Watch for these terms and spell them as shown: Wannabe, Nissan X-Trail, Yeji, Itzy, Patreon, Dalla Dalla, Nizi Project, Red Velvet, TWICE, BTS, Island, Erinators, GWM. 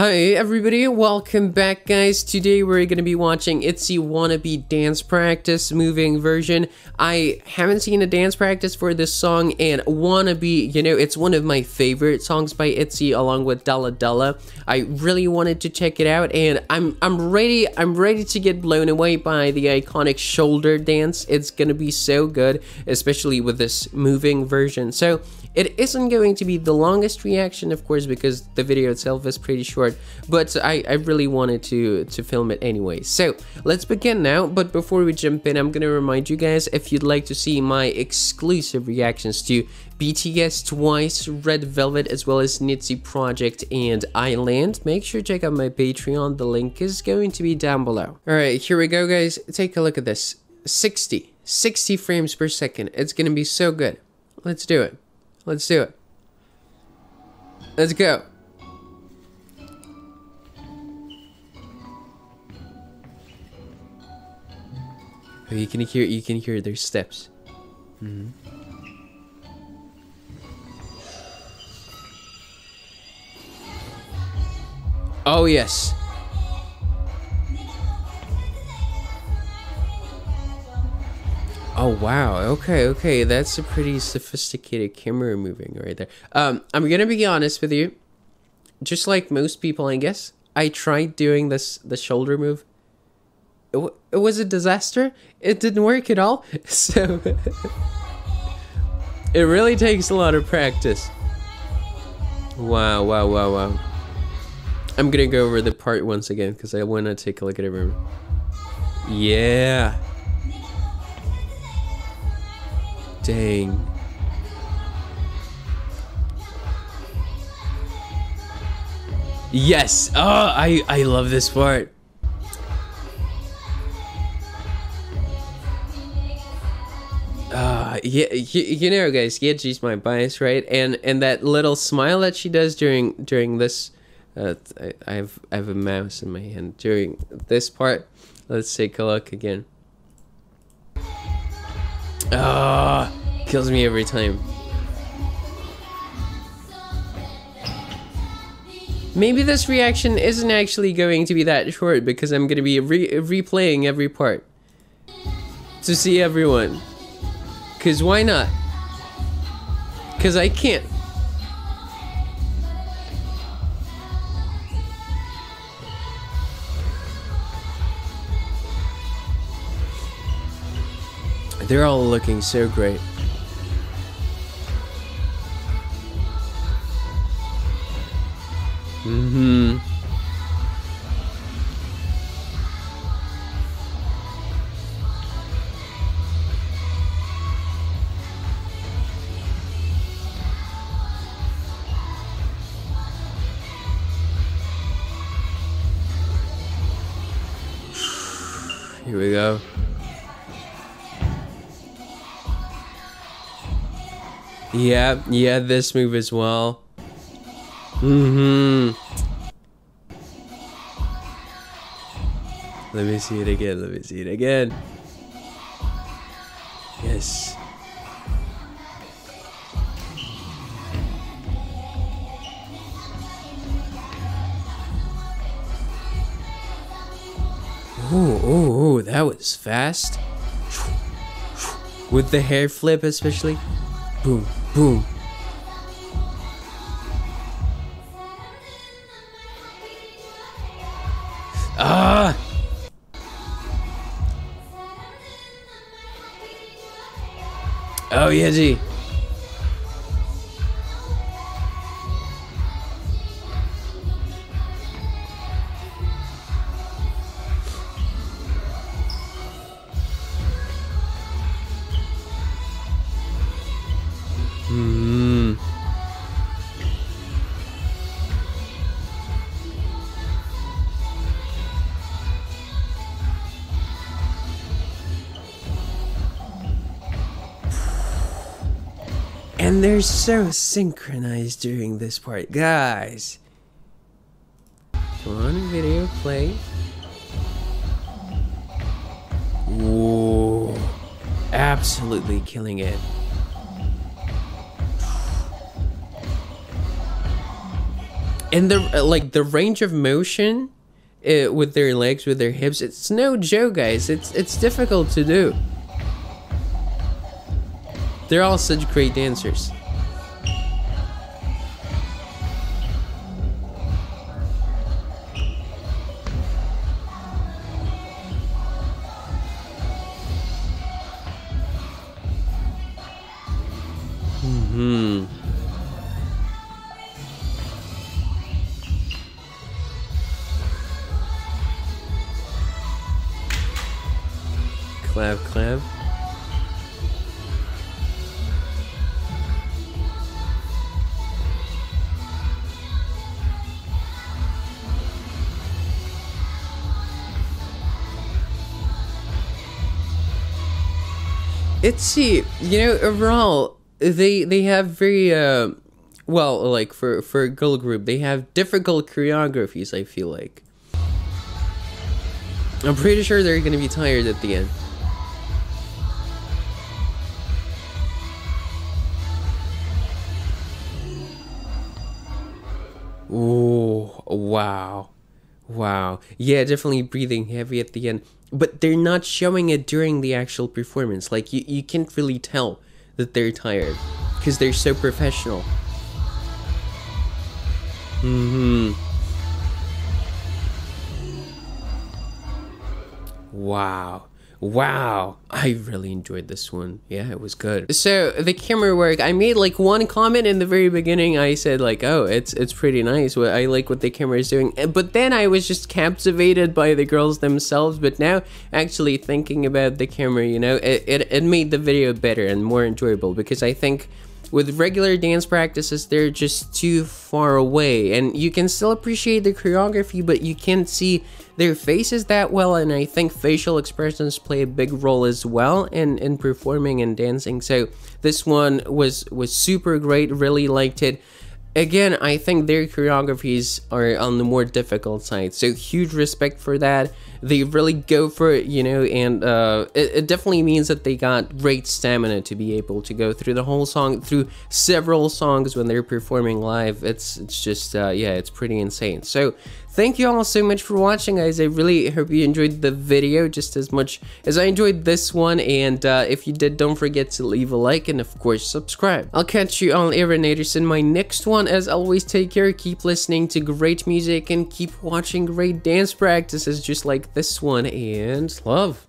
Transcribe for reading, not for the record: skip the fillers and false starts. Hi everybody, welcome back guys. Today we're going to be watching Itzy Wannabe Dance Practice moving version. I haven't seen a dance practice for this song, and Wannabe, you know, it's one of my favorite songs by Itzy along with Dalla Dalla. I really wanted to check it out, and I'm ready to get blown away by the iconic shoulder dance. It's going to be so good, especially with this moving version. So it isn't going to be the longest reaction, of course, because the video itself is pretty short, but I really wanted to film it anyway. So let's begin now, but before we jump in, I'm gonna remind you guys, if you'd like to see my exclusive reactions to BTS, TWICE, Red Velvet, as well as Nizi Project and Island, make sure to check out my Patreon. The link is going to be down below. All right, here we go guys, take a look at this. 60 frames per second, it's gonna be so good. Let's do it. Let's do it. Let's go. Oh, you can hear their steps. Mm-hmm. Oh yes. Oh wow, okay, that's a pretty sophisticated camera moving right there. I'm gonna be honest with you, just like most people I guess, I tried doing the shoulder move. It was a disaster, it didn't work at all, so it really takes a lot of practice. Wow. I'm gonna go over the part once again because I wanna take a look at it. Yeah. Dang. Yes. Oh, I love this part. Yeah, you know guys, Yeji's my bias, right? And that little smile that she does during this I have a mouse in my hand during this part. Let's take a look again. Ah, kills me every time. Maybe this reaction isn't actually going to be that short because I'm going to be replaying every part to see everyone. Because why not? Because I can't. They're all looking so great. Mm-hmm. Here we go. Yeah, this move as well. Mm-hmm. Let me see it again. Yes. Oh, that was fast. With the hair flip especially. Boom. Boom. Ah! Oh, Yeji. Mm. And they're so synchronized during this part, guys. Come on, video play. Whoa. Absolutely killing it. And the range of motion with their legs, with their hips, it's no joke, guys. It's difficult to do. They're all such great dancers. Mm-hmm. Clap, clap. Itzy, you know, overall, they have very, well, like, for a girl group, they have difficult choreographies, I feel like. I'm pretty sure they're gonna be tired at the end. Oh, wow. Wow. Yeah, definitely breathing heavy at the end. But they're not showing it during the actual performance. Like, you can't really tell that they're tired, because they're so professional. Mm-hmm. Wow. Wow, I really enjoyed this one. Yeah, it was good. So the camera work, I made like one comment in the very beginning. I said like, oh, it's pretty nice. I like what the camera is doing. But then I was just captivated by the girls themselves. But now actually thinking about the camera, you know, it made the video better and more enjoyable, because I think with regular dance practices, they're just too far away, and you can still appreciate the choreography, but you can't see their faces that well, and I think facial expressions play a big role as well in performing and dancing. So this one was super great, really liked it. Again, I think their choreographies are on the more difficult side, so huge respect for that. They really go for it, you know, and it definitely means that they got great stamina to be able to go through the whole song, through several songs when they're performing live. It's just, yeah, it's pretty insane. So thank you all so much for watching, guys. I really hope you enjoyed the video just as much as I enjoyed this one, and if you did, don't forget to leave a like and, of course, subscribe. I'll catch you all, Erinators, in my next one. As always, take care, keep listening to great music, and keep watching great dance practices just like this one, and love.